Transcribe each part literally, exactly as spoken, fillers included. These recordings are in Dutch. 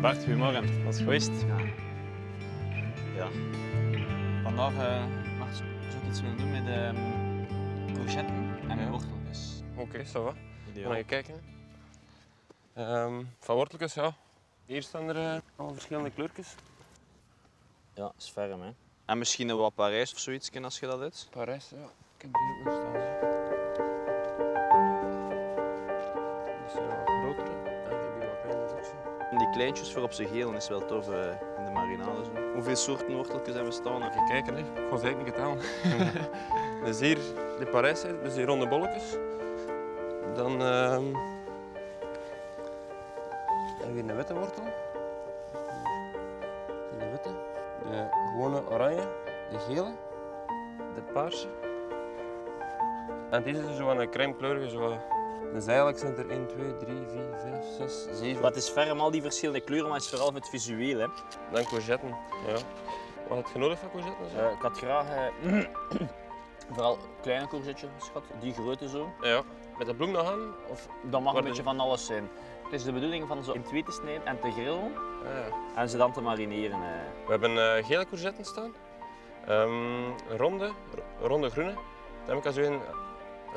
Bart, goedemorgen. Wat is het geweest? Ja. Ja. Vandaag uh, mag ik iets willen doen met de um, courgetten en ja. worteltjes. Oké, okay, ça va. Ideaal. Mag je kijken? Um, van worteltjes, ja. Hier staan er uh, al verschillende kleurtjes. Ja, is ferm, hè. En misschien wat Parijs of zoiets, als je dat hebt? Parijs, ja. Ik heb die ook staan. Die zijn wat grotere. Die kleintjes voor op z'n geel is wel tof uh, in de marinade. Zo. Hoeveel soorten worteltjes hebben we staan? Even kijken, hè. Ik ga ze eigenlijk niet getalen. Dus hier de Parijs, dus die ronde bolletjes. Dan uh, hebben we hier een witte wortel. De witte, de gewone oranje, de gele, de paarse. En deze is zo een crème kleurige. Zo. Dus eigenlijk zijn er één, twee, drie, vier, vijf, zes, zeven. Wat is ferm, al die verschillende kleuren, maar het is vooral met visueel, hè? Dan courgetten, ja. Wat had je nodig van courgetten? Uh, ik had graag uh, vooral kleine courgetjes, schat, die grote zo. Ja. Met de bloem nog aan? Of dat mag een beetje van alles zijn. Het is de bedoeling van ze in twee te snijden en te grillen ja. en ze dan te marineren. Uh. We hebben uh, gele courgetten staan, um, ronde, ronde groene. Dan heb ik als u een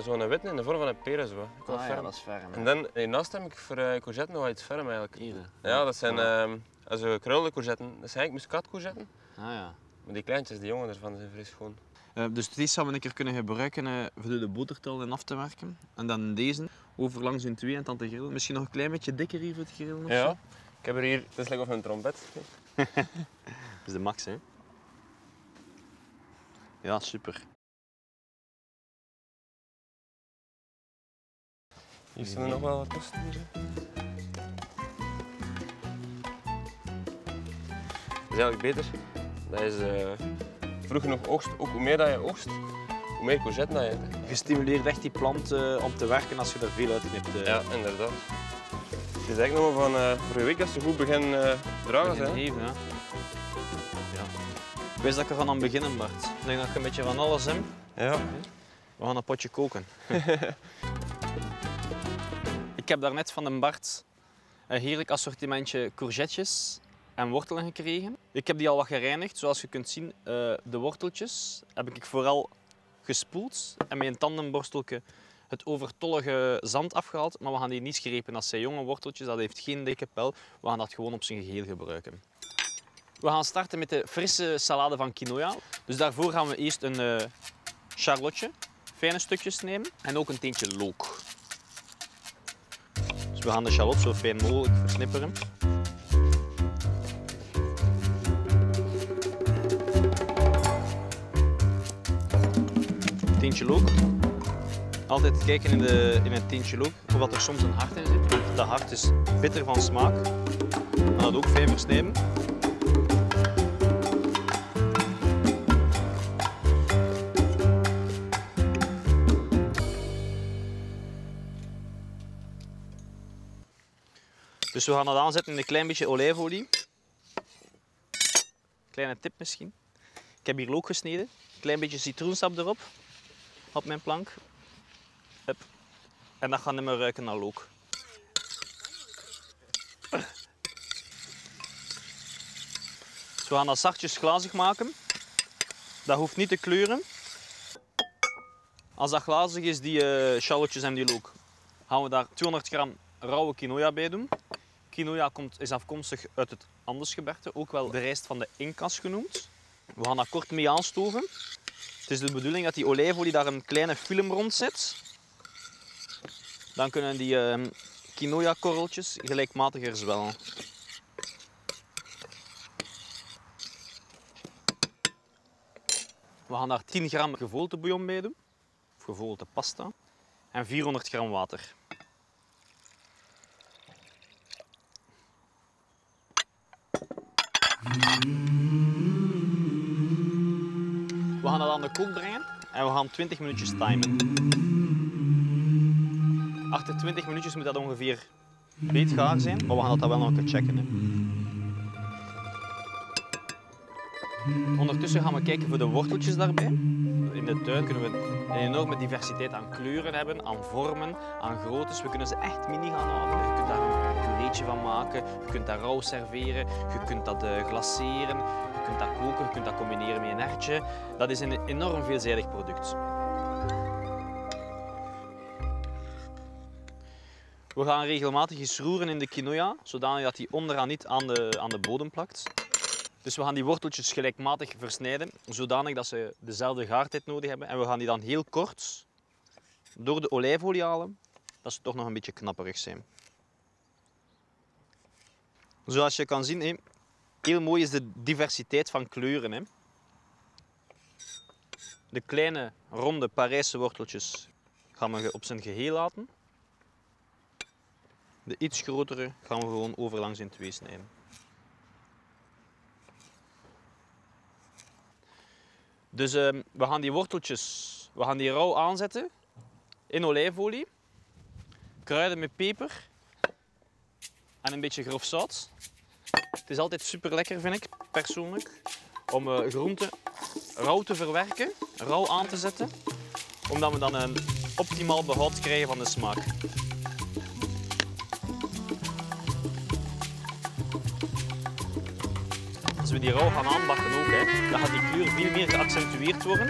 zo'n witte in de vorm van een peren. Zo. Ah, ja, dat is ferm. En dan hiernaast heb ik voor uh, courgetten nog iets ferm eigenlijk. Hier? Ja, dat zijn uh, krullende courgetten. Dat zijn eigenlijk muskaatcourgetten. Ah ja. Maar die kleintjes, die jongen ervan, zijn fris schoon. Uh, dus deze zouden we een keer kunnen gebruiken uh, voor de botertellen af te werken. En dan deze overlangs in twee en dan te grillen. Misschien nog een klein beetje dikker hier voor het grillen of ja. Zo. Ik heb er hier, het is lekker of een trompet. Dat is de max, hè? Ja, super. Hier zijn er nog wel wat tussen. Dat is eigenlijk beter. Dat is uh, vroeg genoeg oogst. Ook hoe meer dat je oogst, hoe meer courgette dat je hebt. Je stimuleert echt die plant uh, om te werken als je er veel uit in hebt. Uh. Ja, inderdaad. Het is eigenlijk nog maar van uh, voor een week dat ze goed beginnen uh, dragen zijn. Even, ja. Ja. Ik wist dat ik er van aan beginnen, Bart. Ik denk dat ik een beetje van alles heb. Ja. We gaan een potje koken. Ik heb daarnet van de Bart een heerlijk assortimentje courgetjes en wortelen gekregen. Ik heb die al wat gereinigd. Zoals je kunt zien, de worteltjes heb ik vooral gespoeld en met een tandenborsteltje het overtollige zand afgehaald. Maar we gaan die niet schrepen. Dat zijn jonge worteltjes, dat heeft geen dikke pel. We gaan dat gewoon op zijn geheel gebruiken. We gaan starten met de frisse salade van quinoa. Dus daarvoor gaan we eerst een charlotje, fijne stukjes nemen en ook een teentje look. We gaan de shallot zo fijn mogelijk versnipperen. Tintje look. Altijd kijken in, de, in het tintje look of dat er soms een hart in zit. Want dat hart is bitter van smaak. Maar dat ook fijn versnijden. Dus we gaan dat aanzetten in een klein beetje olijfolie. Kleine tip misschien. Ik heb hier look gesneden. Een klein beetje citroensap erop. Op mijn plank. Hup. En dat gaat niet meer ruiken naar look. Dus we gaan dat zachtjes glazig maken. Dat hoeft niet te kleuren. Als dat glazig is, die uh, shallotjes en die look, gaan we daar tweehonderd gram rauwe quinoa bij doen. Quinoa komt, is afkomstig uit het Andesgebergte, ook wel de rijst van de Inca's genoemd. We gaan dat kort mee aanstoven. Het is de bedoeling dat die olijfolie daar een kleine film rond zit. Dan kunnen die uh, quinoa-korreltjes gelijkmatiger zwellen. We gaan daar tien gram gevogelte bouillon bij doen, of gevogelte pasta, en vierhonderd gram water. We gaan dat aan de kook brengen en we gaan twintig minuutjes timen. Achter twintig minuutjes moet dat ongeveer beet gaar zijn, maar we gaan dat wel nog een keer checken. Hè. Ondertussen gaan we kijken voor de worteltjes daarbij. In de tuin kunnen we een enorme diversiteit aan kleuren hebben, aan vormen, aan groottes. We kunnen ze echt mini gaan halen. Je kunt daar een pureetje van maken, je kunt dat rauw serveren, je kunt dat glaceren, je kunt dat koken, je kunt dat combineren met een erwtje. Dat is een enorm veelzijdig product. We gaan regelmatig eens roeren in de quinoa, zodanig dat die onderaan niet aan de, aan de bodem plakt. Dus we gaan die worteltjes gelijkmatig versnijden, zodanig dat ze dezelfde gaartijd nodig hebben. En we gaan die dan heel kort door de olijfolie halen, dat ze toch nog een beetje knapperig zijn. Zoals je kan zien, heel mooi is de diversiteit van kleuren. De kleine, ronde Parijse worteltjes gaan we op zijn geheel laten. De iets grotere gaan we gewoon overlangs in twee snijden. Dus uh, we gaan die worteltjes, we gaan die rauw aanzetten in olijfolie, kruiden met peper en een beetje grof zout. Het is altijd super lekker, vind ik persoonlijk, om uh, groenten rauw te verwerken, rauw aan te zetten, omdat we dan een optimaal behoud krijgen van de smaak. Als we die rauw gaan aanbakken ook, hè, dan gaat die kleur veel meer geaccentueerd worden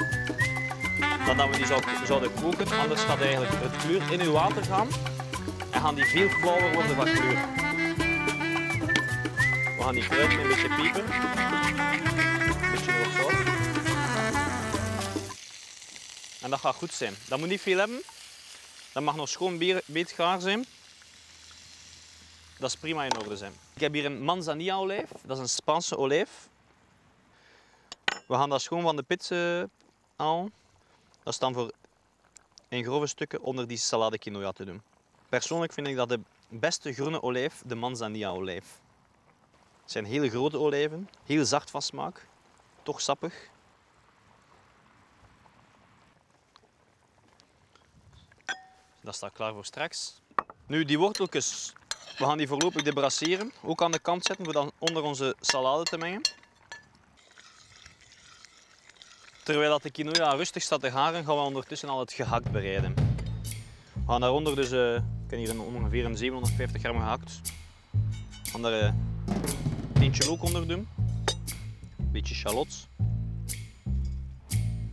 dan dat we die zouden koken. Anders gaat eigenlijk het kleur in uw water gaan en gaan die veel flauwer worden van kleur. We gaan die kruiden met een beetje peper, een beetje nog zout. En dat gaat goed zijn. Dat moet niet veel hebben. Dat mag nog schoon beetgaar zijn. Dat is prima in orde zijn. Ik heb hier een manzanilla olijf, dat is een Spaanse olijf. We gaan dat schoon van de pit halen. Dat is dan voor in grove stukken onder die salade quinoa te doen. Persoonlijk vind ik dat de beste groene olijf de manzanilla olijf. Het zijn hele grote olijven, heel zacht van smaak, toch sappig. Dat staat klaar voor straks. Nu die worteltjes. We gaan die voorlopig debrasseren, ook aan de kant zetten, om dan onder onze salade te mengen. Terwijl de quinoa rustig staat te garen, gaan we ondertussen al het gehakt bereiden. We gaan daaronder dus, uh, ik heb hier een, ongeveer een zevenhonderdvijftig gram gehakt. We gaan daar uh, een eentje look onder doen, een beetje shallot.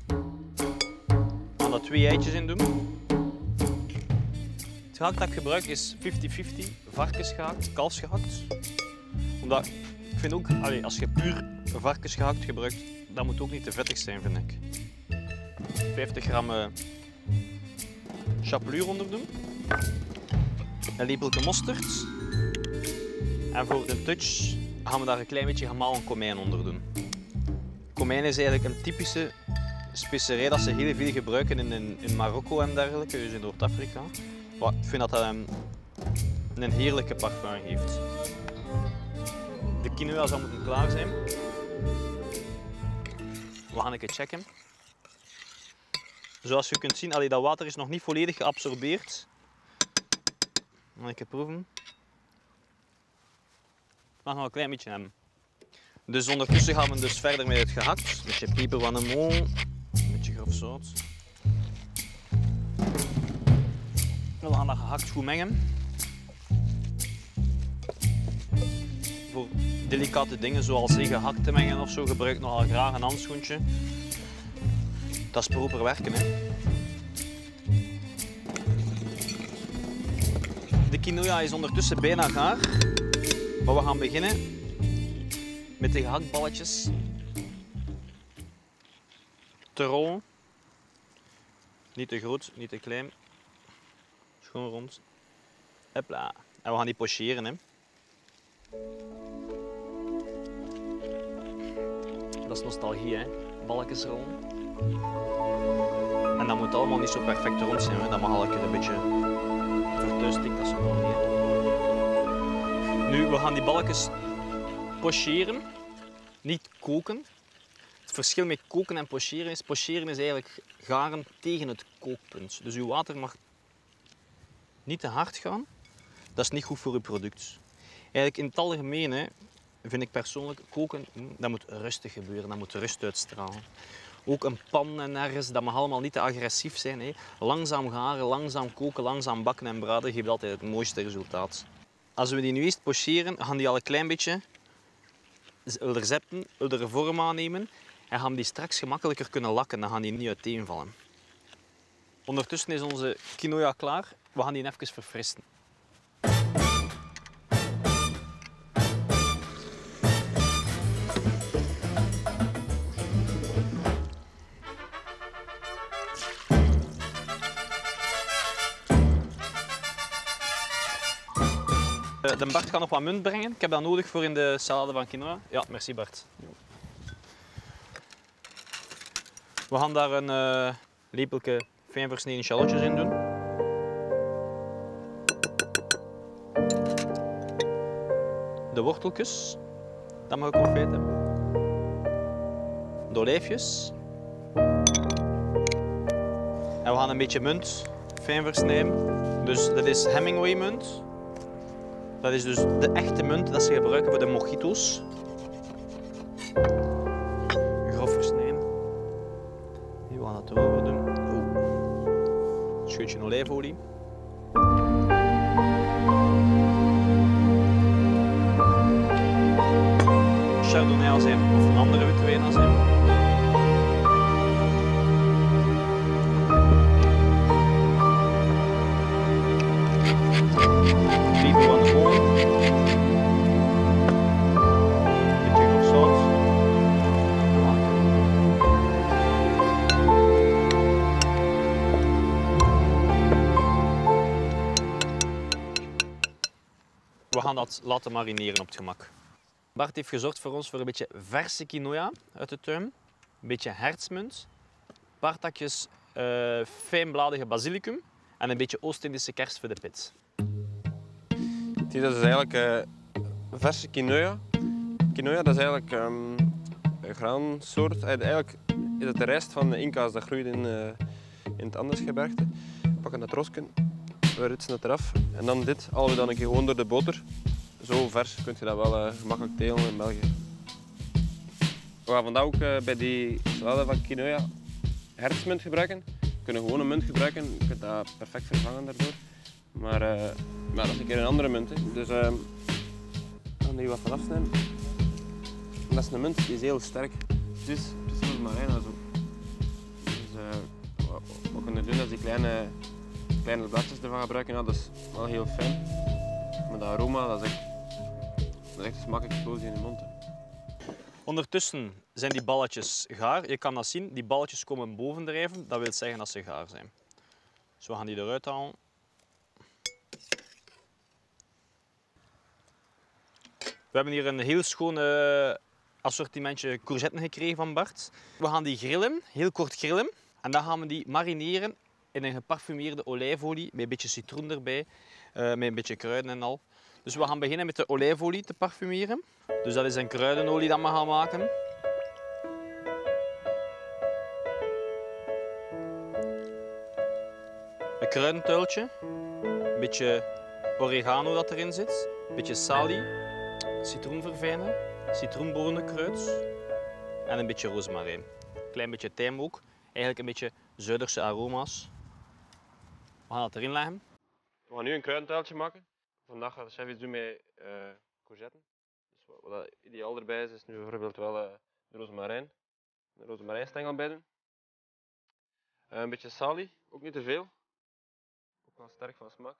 We gaan daar twee eitjes in doen. Het gehakt dat ik gebruik is vijftig vijftig, varkensgehakt, kalfsgehakt. Omdat ik vind ook, allez, als je puur varkensgehakt gebruikt, dat moet ook niet te vettig zijn, vind ik. vijftig gram uh, chapelure onder doen. Een lepeltje mosterd. En voor de touch gaan we daar een klein beetje gemalen komijn onder doen. Komijn is eigenlijk een typische specerij dat ze heel veel gebruiken in, in, in Marokko en dergelijke, dus in Noord-Afrika. Ik vind dat dat een, een heerlijke parfum geeft. De quinoa zal moeten klaar zijn. We gaan even checken. Zoals je kunt zien, allee, dat water is nog niet volledig geabsorbeerd. Ga ik even proeven. We gaan nog een klein beetje hebben. Dus ondertussen gaan we dus verder met het gehakt. Een beetje peper van de mol, een beetje grof zout. We gaan dat gehakt goed mengen. Voor delicate dingen zoals gehakt te mengen of zo gebruik ik nogal graag een handschoentje. Dat is proper werken, hè. De quinoa is ondertussen bijna gaar, maar we gaan beginnen met de gehaktballetjes te rollen. Niet te groot, niet te klein. Gewoon rond. Hopla. En we gaan die pocheren, hè. Dat is nostalgie, hè. Balkjesrollen. En dat moet allemaal niet zo perfect rond zijn, hè. Dat mag al een beetje vertuistikt, dat is gewoon niet. Nu, we gaan die balkjes pocheren. niet koken. Het verschil met koken en pocheren is, pocheren is eigenlijk garen tegen het kookpunt. Dus uw water mag niet te hard gaan. Dat is niet goed voor uw product. Eigenlijk in het algemeen hè, vind ik persoonlijk koken, dat moet rustig gebeuren, dat moet rust uitstralen. Ook een pan en ergens, dat mag allemaal niet te agressief zijn. Hè. Langzaam garen, langzaam koken, langzaam bakken en braden geeft altijd het mooiste resultaat. Als we die nu eerst pocheren, gaan die al een klein beetje er zetten, er vorm aannemen en gaan die straks gemakkelijker kunnen lakken. Dan gaan die niet uiteenvallen. Ondertussen is onze quinoa klaar. We gaan die even verfrissen. De Bart gaat nog wat munt brengen. Ik heb dat nodig voor in de salade van quinoa. Ja, merci Bart. We gaan daar een uh, lepeltje fijn versneden shallotjes in doen. De worteltjes, dat mag ik confit hebben. De olijfjes. En we gaan een beetje munt fijn versnijden. Dus dat is Hemingway-munt. Dat is dus de echte munt dat ze gebruiken voor de mojito's. Grof versnijden. Nu gaan we dat erover doen. Een scheutje olijfolie. Chardonnay azijn of een andere witte wijn azijn. We gaan dat laten marineren op het gemak. Bart heeft gezorgd voor ons voor een beetje verse quinoa uit de tuin. Een beetje hertsmunt. Een paar takjes uh, fijnbladige basilicum. En een beetje Oost-Indische kers voor de pit. Dit is eigenlijk uh, verse quinoa. Quinoa dat is eigenlijk um, een graansoort. Eigenlijk is het de rest van de Inca's dat groeit in, uh, in het Andesgebergte. We pakken dat rosken. We ritsen het eraf en dan dit halen we dan een keer gewoon door de boter. Zo vers kun je dat wel uh, gemakkelijk telen in België. We gaan vandaag ook uh, bij die salade van quinoa hertsmunt gebruiken. We kunnen gewoon een munt gebruiken, je kunt dat perfect vervangen daardoor. Maar, uh, maar dat is een keer een andere munt. Hè. Dus we uh, gaan die wat van afsnijden. En dat is een munt, die is heel sterk. Precies, precies als Marina zo. Dus, uh, wat we kunnen doen is die kleine... kleine blaadjes ervan gebruiken, ja, dat is wel heel fijn. Maar dat aroma, dat is echt, dat is echt een smaakexplosie in de mond. Hè. Ondertussen zijn die balletjes gaar. Je kan dat zien, die balletjes komen bovendrijven. Dat wil zeggen dat ze gaar zijn. Dus we gaan die eruit halen. We hebben hier een heel schoon assortimentje courgetten gekregen van Bart. We gaan die grillen, heel kort grillen. En dan gaan we die marineren in een geparfumeerde olijfolie, met een beetje citroen erbij, met een beetje kruiden en al. Dus we gaan beginnen met de olijfolie te parfumeren. Dus dat is een kruidenolie dat we gaan maken. Een kruidentuiltje, een beetje oregano dat erin zit, een beetje salie, citroen verfijnen, citroenbonenkruid en een beetje rozemarijn. Een klein beetje tijm ook, eigenlijk een beetje Zuiderse aroma's. We gaan dat erin leggen. We gaan nu een kruidentuiltje maken. Vandaag gaat de chef iets doen met uh, courgetten. Dus wat, wat ideaal erbij is, is nu bijvoorbeeld wel uh, de rozemarijn. De rozemarijnstengel bij doen. Uh, een beetje salie, ook niet te veel. Ook wel sterk van smaak.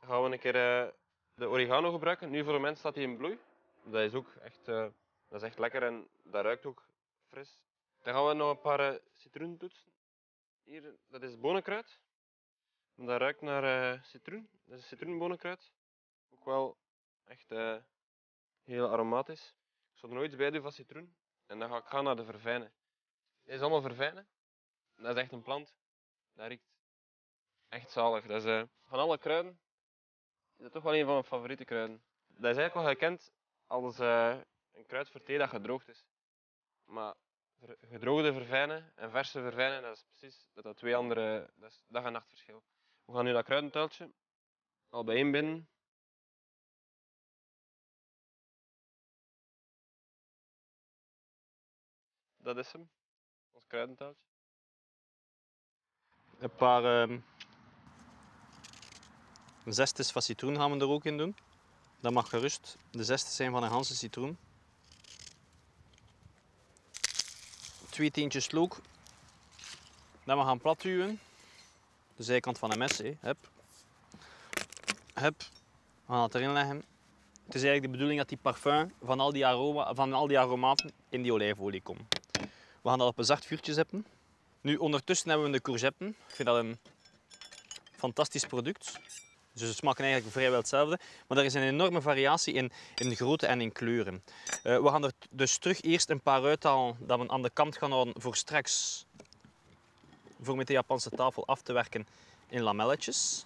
Dan gaan we een keer uh, de oregano gebruiken. Nu voor het moment staat hij in bloei. Dat is ook echt, uh, dat is echt lekker en dat ruikt ook fris. Dan gaan we nog een paar uh, citroenen toetsen. Hier, dat is bonenkruid. Dat ruikt naar uh, citroen. Dat is citroenbonenkruid. Ook wel echt uh, heel aromatisch. Ik zal er nooit bij doen van citroen. En dan ga ik gaan naar de verfijnen. Dit is allemaal verfijnen. Dat is echt een plant. Dat riekt echt zalig. Dat is, uh, van alle kruiden is dat toch wel een van mijn favoriete kruiden. Dat is eigenlijk wel gekend als uh, Een kruid voor thee dat gedroogd is. Maar gedroogde verfijnen en verse verfijnen, dat is precies dat dat twee andere, dat is dag- en nachtverschil. We gaan nu dat kruidentuiltje al bijeenbinden. Dat is hem, ons kruidentuiltje. Een paar uh, zestes van citroen gaan we er ook in doen. Dat mag gerust de zestes zijn van een Hansen-citroen. Twee tientjes look. Dan we gaan platduwen. De zijkant van een mes. Hé. Hup. Hup. We gaan het erin leggen. Het is eigenlijk de bedoeling dat die parfum van al die, aroma, van al die aromaten in die olijfolie komen. We gaan dat op een zacht vuurtje zetten. Nu ondertussen hebben we de courgetten. Ik vind dat een fantastisch product. Dus ze smaken eigenlijk vrijwel hetzelfde. Maar er is een enorme variatie in, in grootte en in kleuren. Uh, we gaan er dus terug eerst een paar uithalen dat we aan de kant gaan houden voor straks, voor met de Japanse tafel af te werken in lamelletjes.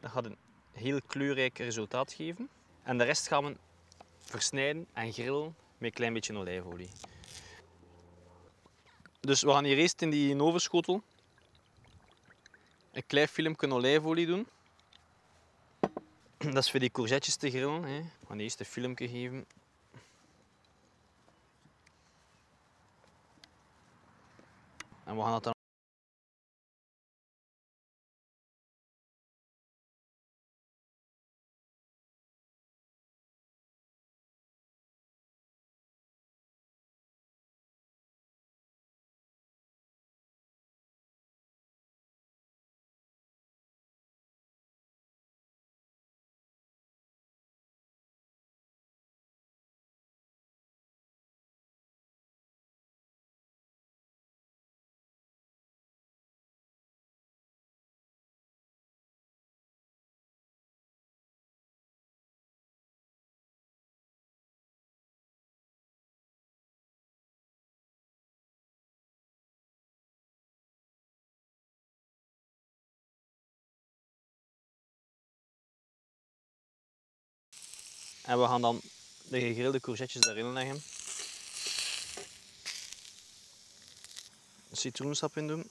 Dat gaat een heel kleurrijk resultaat geven. En de rest gaan we versnijden en grillen met een klein beetje olijfolie. Dus we gaan hier eerst in die ovenschotel een klein filmpje olijfolie doen. Dat is voor die courgetjes te grillen. Hè. We gaan eerst een filmpje geven. En we gaan dat dan... En we gaan dan de gegrilde courgettejes daarin leggen. Citroensap in doen.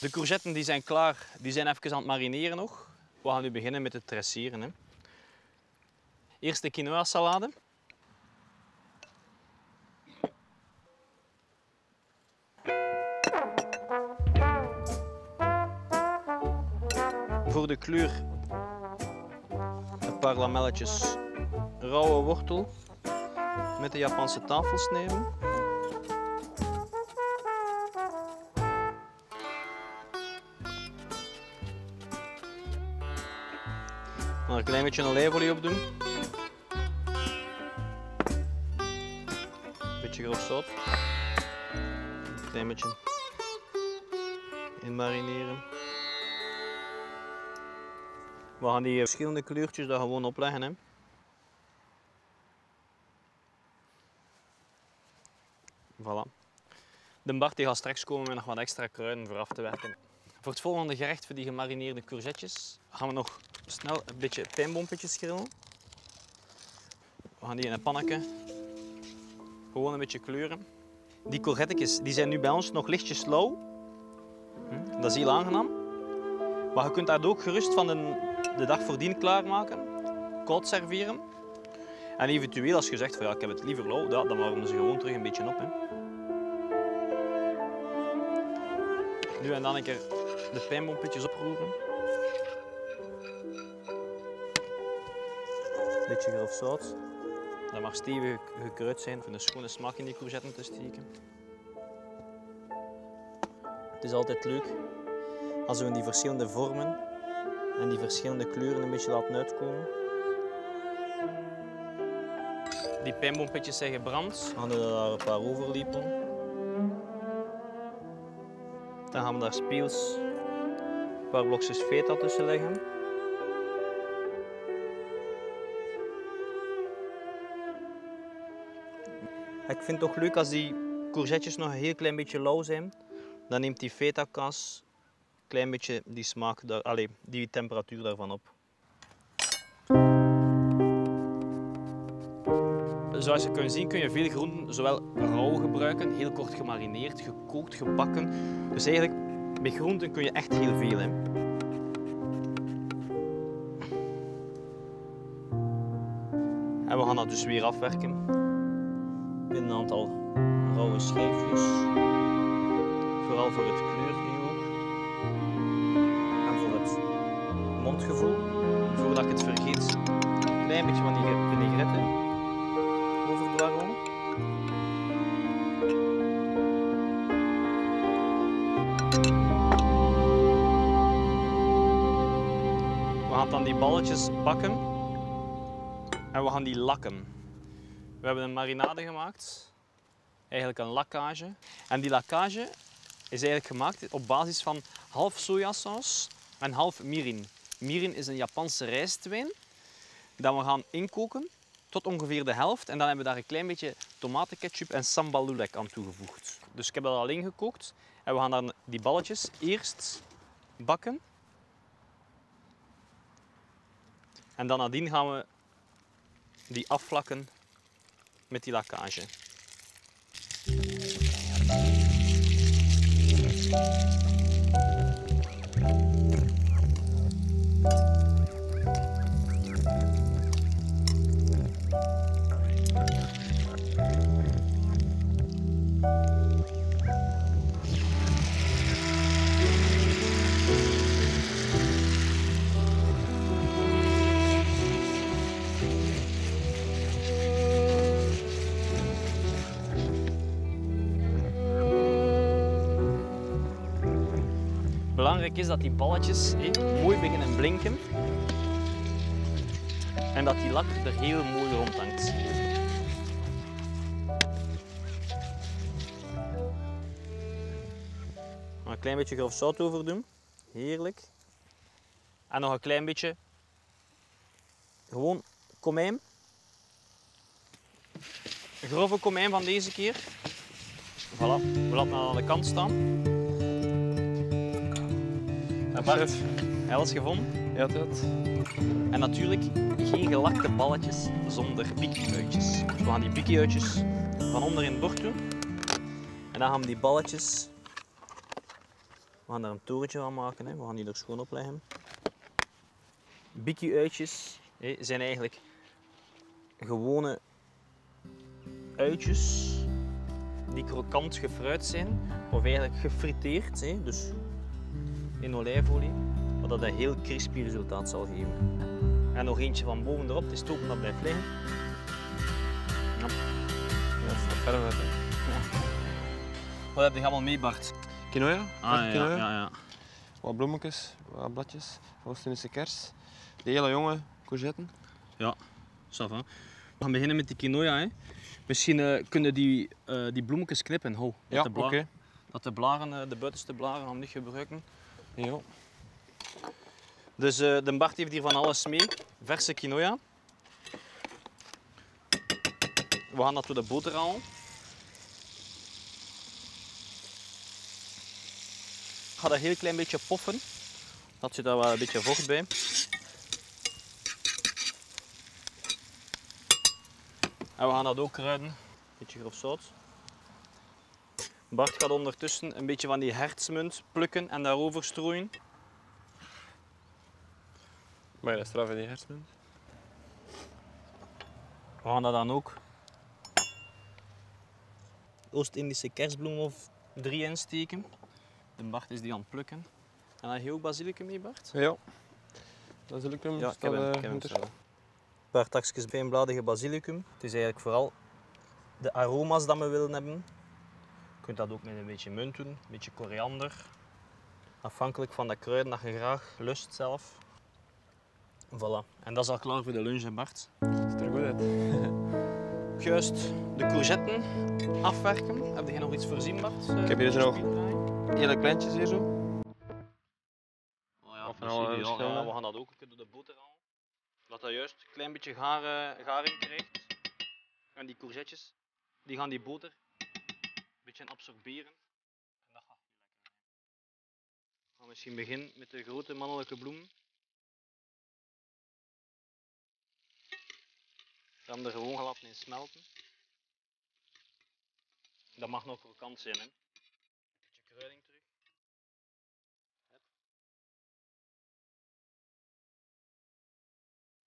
De courgetten die zijn klaar, die zijn even aan het marineren nog. We gaan nu beginnen met het dresseren. Hè. Eerst de quinoa salade. Voor de kleur een paar lamelletjes rauwe wortel met de Japanse tafelsneden. Dan een klein beetje olijfolie op doen. Een beetje grof zout. Een klein beetje in marineren. We gaan die verschillende kleurtjes daar gewoon opleggen. Hè. Voilà. De Bart die gaat straks komen met nog wat extra kruiden voor af te werken. Voor het volgende gerecht, voor die gemarineerde courgettes, gaan we nog snel een beetje pijnboompjes grillen. We gaan die in een pannetje gewoon een beetje kleuren. Die courgettekjes die zijn nu bij ons nog lichtjes lauw. Hm? Dat is heel aangenaam. Maar je kunt dat ook gerust van de de dag voordien klaarmaken, koud serveren. En eventueel, als je zegt van ja, ik heb het liever lauw, ja, dan warmen ze gewoon terug een beetje op. Hè. Nu en dan een keer de pijnboompjes oproeren. Een beetje grof zout. Dat mag stevig gekruid zijn om een schone smaak in die courgetten te steken. Het is altijd leuk als we in die verschillende vormen en die verschillende kleuren een beetje laten uitkomen. Die pijnboompjes zijn gebrand. We gaan er daar een paar overlepelen. Dan gaan we daar speels een paar blokjes feta tussen leggen. Ik vind het toch leuk als die courgettes nog een heel klein beetje lauw zijn. Dan neemt die feta kaas klein beetje die smaak, daar, allez, die temperatuur daarvan op. Zoals je kunt zien kun je veel groenten zowel rauw gebruiken, heel kort gemarineerd, gekookt, gebakken. Dus eigenlijk met groenten kun je echt heel veel in. En we gaan dat dus weer afwerken in een aantal rauwe schijfjes. Vooral voor het kleurniveau en voor het mondgevoel. Voordat ik het vergeet, een klein beetje van die vinaigrette. Waarom? We gaan dan die balletjes bakken en we gaan die lakken. We hebben een marinade gemaakt, eigenlijk een lakkage. En die lakkage is eigenlijk gemaakt op basis van half sojasaus en half mirin. Mirin is een Japanse rijstwijn dat we gaan inkoken tot ongeveer de helft. En dan hebben we daar een klein beetje tomatenketchup en sambalulek aan toegevoegd. Dus ik heb dat al ingekookt. En we gaan dan die balletjes eerst bakken. En dan nadien gaan we die afvlakken met die lakkage. Belangrijk is dat die balletjes hé, mooi beginnen blinken en dat die lak er heel mooi rond hangt. Een klein beetje grof zout over doen, heerlijk. En nog een klein beetje gewoon komijn. Een grove komijn van deze keer. Voilà, we laten dat aan de kant staan. Bart, heb alles gevonden? Ja, dat. En natuurlijk geen gelakte balletjes zonder piekiehuidjes. Dus we gaan die piekiehuidjes van onder in het bord doen. En dan gaan we die balletjes... We gaan daar een torentje van maken, hè. We gaan die er schoon op leggen. Piekiehuidjes zijn eigenlijk gewone uitjes die krokant gefruit zijn. Of eigenlijk gefriteerd, hè. Dus in olijfolie, wat dat een heel crispy resultaat zal geven. En nog eentje van boven erop, het is topen dat blijft liggen. Ja, dat is nog verder uit. Ja. Wat heb je allemaal mee, Bart? Quinoa, ah, ja, ja, ja. Wat bloemetjes, wat bladjes, Oost-Indische kers, de hele jonge courgetten. Ja, saf. We gaan beginnen met die quinoa. Hè. Misschien uh, kunnen die, uh, die bloemetjes knippen. Ho, ja, oké. Okay. Dat de blaren, de buitenste blaren, gaan we niet gebruiken. Ja. Dus uh, de Bart heeft hier van alles mee. Verse quinoa. We gaan dat door de boter halen. Ik ga dat heel klein beetje poffen. Dat zit daar wel een beetje vocht bij. En we gaan dat ook kruiden. Een beetje grof zout. Bart gaat ondertussen een beetje van die hertsmunt plukken en daarover strooien. Maar dat is straf in die hertsmunt. We gaan dat dan ook Oost-Indische kersbloem of drie insteken. De Bart is die aan het plukken. En dan heb je ook basilicum mee, Bart? Ja, basilicum. Ja, ik heb hem, ik heb hem zelf. Een paar takjes fijnbladige basilicum. Het is eigenlijk vooral de aroma's die we willen hebben. Je kunt dat ook met een beetje munt doen, een beetje koriander. Afhankelijk van de kruiden dat je graag lust zelf. Voilà. En dat is al klaar voor de lunch, hè Bart? Ziet er goed uit. Juist de courgetten afwerken. Heb je nog iets voorzien, Bart? Ik heb hier zo hele kleintjes hier zo. Oh ja, van alle ja, ja, we gaan dat ook door de boter halen. Dat dat juist een klein beetje gaar, uh, garing krijgt. En die courgetjes, die gaan die boter een beetje absorberen en dat gaat heel lekker. misschien beginnen met de grote mannelijke bloem. Dan er gewoon gelaten in smelten. Dat mag nog krokant zijn, hè. Een beetje kruiding terug.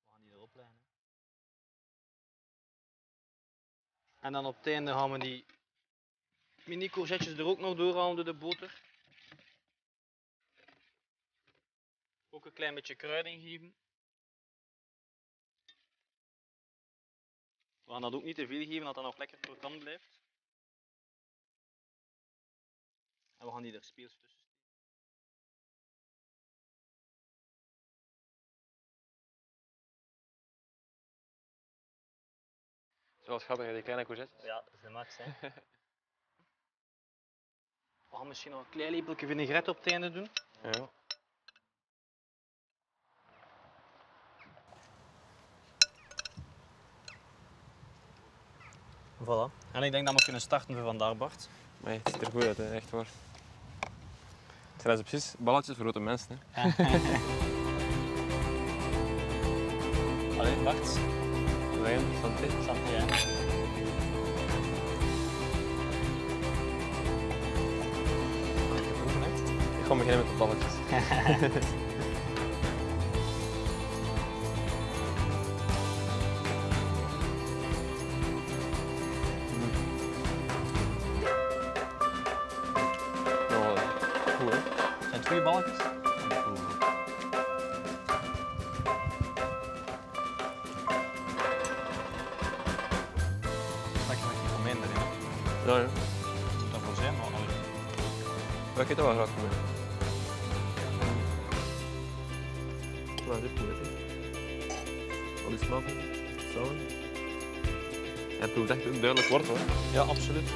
We gaan die erop leggen, hè. En dan op het einde gaan we die mini courgettes er ook nog doorhalen door de boter. Ook een klein beetje kruiding geven. We gaan dat ook niet te veel geven, dat dat nog lekker krokant blijft. En we gaan die er speels tussen steken. Zoals schattig, die kleine courgettes. Ja, dat is de max, hè. We gaan misschien nog een klein lepeltje vinaigrette op het einde doen. Ja. Voilà. En ik denk dat we kunnen starten voor vandaag, Bart. Maar het ziet er goed uit, hè. Echt waar. Het zijn precies balletjes voor grote mensen, hè. Allee, Bart. Alleen, santé. Santé, hè. Ik ga beginnen met de balletjes. Balletjes. Pak je nog iets minder in? Ja, ja. Moet dat wel zijn, maar nooit. Wij kunnen wel graag proberen. Maar dit proef ik. Al die smaak, zout. En het proeft echt duidelijk wortel, hoor. Ja, absoluut.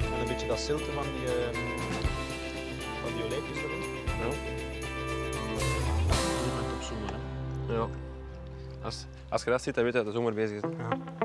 En een beetje dat zilte van die... Uh... die olijfjes erin. Ja. Je bent op zomer, hè? Ja. Als, als je dat ziet, dan weet je dat de zomer bezig is. Ja.